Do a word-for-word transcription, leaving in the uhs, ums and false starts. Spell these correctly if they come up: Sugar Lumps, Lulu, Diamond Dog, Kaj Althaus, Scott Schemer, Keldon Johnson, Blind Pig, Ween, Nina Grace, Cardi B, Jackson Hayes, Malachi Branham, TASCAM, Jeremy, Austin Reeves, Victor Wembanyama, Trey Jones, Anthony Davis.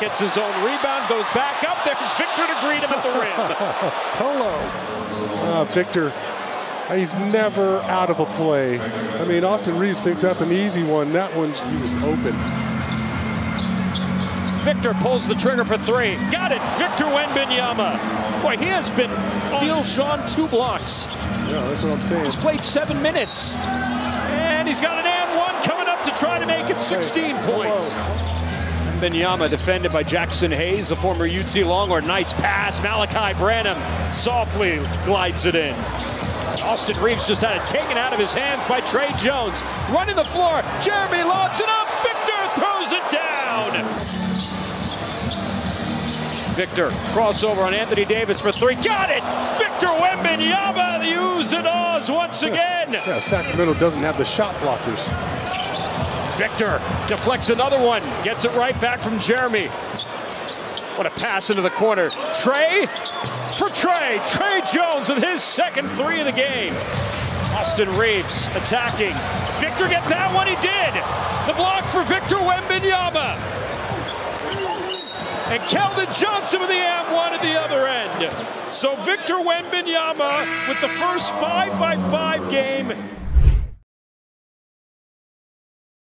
gets his own rebound, goes back up. There's Victor to greet him at the rim. Hello. Uh, Victor, he's never out of a play. I mean, Austin Reeves thinks that's an easy one. That one just was open. Victor pulls the trigger for three. Got it. Victor Wembanyama. Boy, he has been steal Sean two blocks. Yeah, that's what I'm saying. He's played seven minutes. And he's got an and one coming up to try to make it sixteen hey, points. Wembanyama defended by Jackson Hayes, a former U T Longhorn. Nice pass. Malachi Branham softly glides it in. Austin Reeves just had it taken out of his hands by Trey Jones. Running the floor. Jeremy lobs it up. Victor throws it down. Victor, crossover on Anthony Davis for three. Got it! Victor Wembanyama, the oohs and ahs once again. Yeah, Sacramento doesn't have the shot blockers. Victor deflects another one. Gets it right back from Jeremy. What a pass into the corner. Trey for Trey. Trey Jones with his second three of the game. Austin Reeves attacking. Victor get that one. He did. The block for Victor Wembanyama. And Keldon Johnson with the and one at the other end. So Victor Wembanyama with the first five by five game.